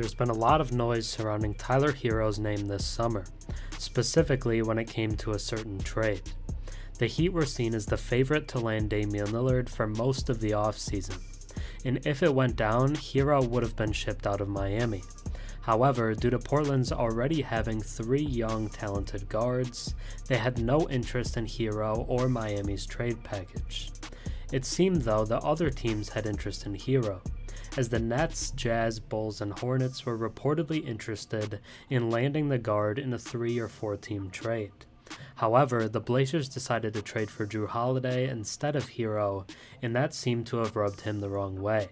there's been a lot of noise surrounding Tyler Herro's name this summer, specifically when it came to a certain trade. The Heat were seen as the favorite to land Damian Lillard for most of the offseason, and if it went down, Herro would have been shipped out of Miami. However, due to Portland's already having three young, talented guards, they had no interest in Herro or Miami's trade package. It seemed, though, that other teams had interest in Herro, as the Nets, Jazz, Bulls, and Hornets were reportedly interested in landing the guard in a 3- or 4-team trade. However, the Blazers decided to trade for Jrue Holiday instead of Herro, and that seemed to have rubbed him the wrong way.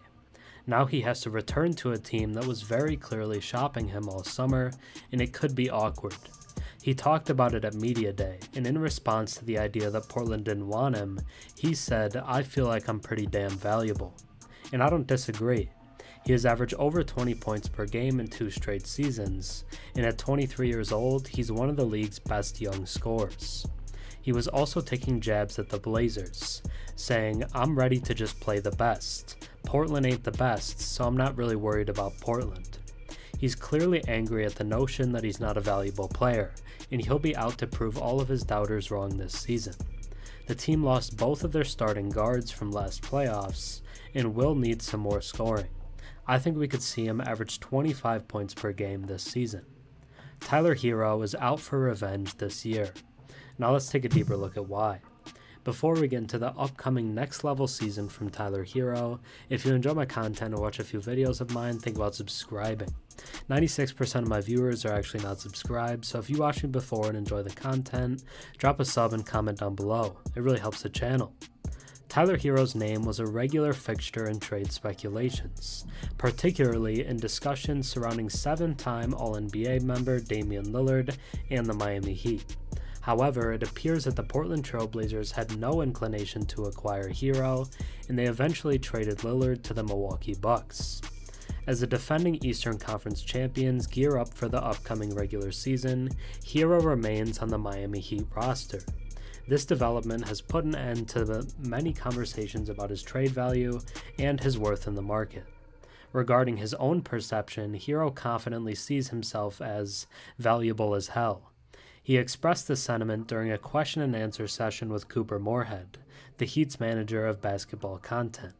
Now he has to return to a team that was very clearly shopping him all summer, and it could be awkward. He talked about it at Media Day, and in response to the idea that Portland didn't want him, he said, "I feel like I'm pretty damn valuable." And I don't disagree. He has averaged over 20 points per game in 2 straight seasons, and at 23 years old, he's one of the league's best young scorers. He was also taking jabs at the Blazers, saying, "I'm ready to just play the best. Portland ain't the best, so I'm not really worried about Portland." He's clearly angry at the notion that he's not a valuable player, and he'll be out to prove all of his doubters wrong this season. The team lost both of their starting guards from last playoffs, and will need some more scoring. I think we could see him average 25 points per game this season. Tyler Herro is out for revenge this year. Now let's take a deeper look at why. Before we get into the upcoming next level season from Tyler Herro, if you enjoy my content or watch a few videos of mine, think about subscribing. 96% of my viewers are actually not subscribed, so if you watched me before and enjoy the content, drop a sub and comment down below. It really helps the channel. Tyler Herro's name was a regular fixture in trade speculations, particularly in discussions surrounding 7-time All-NBA member Damian Lillard and the Miami Heat. However, it appears that the Portland Trail Blazers had no inclination to acquire Herro, and they eventually traded Lillard to the Milwaukee Bucks. As the defending Eastern Conference champions gear up for the upcoming regular season, Herro remains on the Miami Heat roster. This development has put an end to the many conversations about his trade value and his worth in the market. Regarding his own perception, Herro confidently sees himself as valuable as hell. He expressed this sentiment during a question and answer session with Cooper Moorhead, the Heat's manager of basketball content.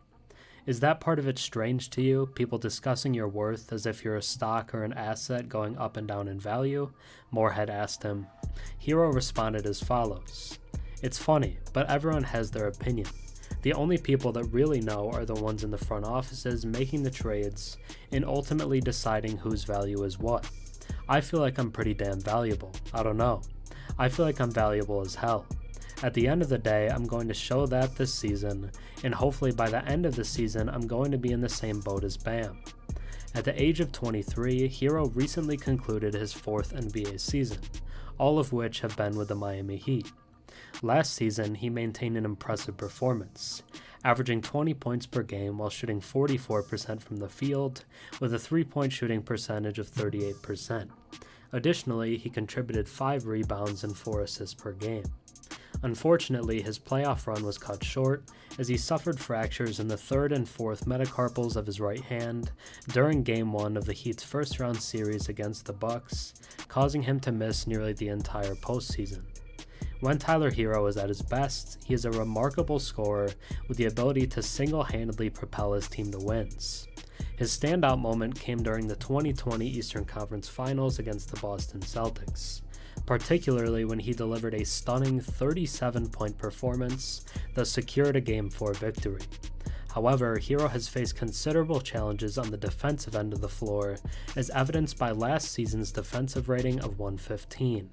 Is that part of it strange to you, people discussing your worth as if you're a stock or an asset going up and down in value? Moorhead asked him. Herro responded as follows. It's funny, but everyone has their opinion. The only people that really know are the ones in the front offices making the trades and ultimately deciding whose value is what. I feel like I'm pretty damn valuable. I don't know. I feel like I'm valuable as hell. At the end of the day, I'm going to show that this season, and hopefully by the end of the season, I'm going to be in the same boat as Bam. At the age of 23, Herro recently concluded his 4th NBA season, all of which have been with the Miami Heat. Last season, he maintained an impressive performance, averaging 20 points per game while shooting 44% from the field, with a 3-point shooting percentage of 38%. Additionally, he contributed 5 rebounds and 4 assists per game. Unfortunately, his playoff run was cut short, as he suffered fractures in the 3rd and 4th metacarpals of his right hand during Game 1 of the Heat's first-round series against the Bucks, causing him to miss nearly the entire postseason. When Tyler Herro is at his best, he is a remarkable scorer with the ability to single-handedly propel his team to wins. His standout moment came during the 2020 Eastern Conference Finals against the Boston Celtics, particularly when he delivered a stunning 37-point performance that secured a Game 4 victory. However, Herro has faced considerable challenges on the defensive end of the floor, as evidenced by last season's defensive rating of 115.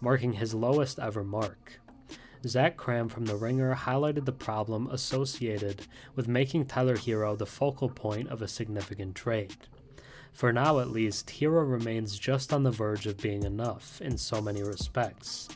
Marking his lowest ever mark. Zach Cram from The Ringer highlighted the problem associated with making Tyler Herro the focal point of a significant trade. For now at least, Herro remains just on the verge of being enough in so many respects.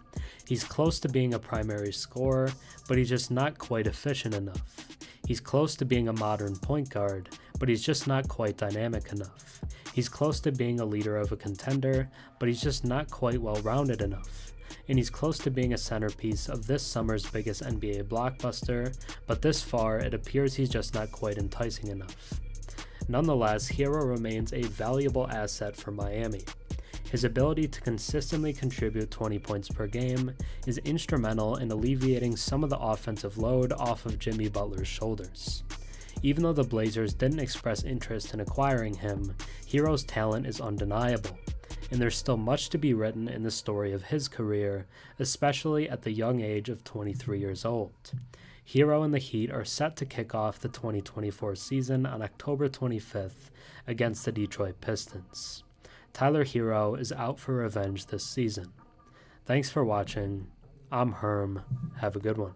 He's close to being a primary scorer, but he's just not quite efficient enough. He's close to being a modern point guard, but he's just not quite dynamic enough. He's close to being a leader of a contender, but he's just not quite well-rounded enough. And he's close to being a centerpiece of this summer's biggest NBA blockbuster, but this far, it appears he's just not quite enticing enough. Nonetheless, Herro remains a valuable asset for Miami. His ability to consistently contribute 20 points per game is instrumental in alleviating some of the offensive load off of Jimmy Butler's shoulders. Even though the Blazers didn't express interest in acquiring him, Herro's talent is undeniable, and there's still much to be written in the story of his career, especially at the young age of 23 years old. Herro and the Heat are set to kick off the 2024 season on October 25th against the Detroit Pistons. Tyler Herro is out for revenge this season. Thanks for watching. I'm Herm. Have a good one.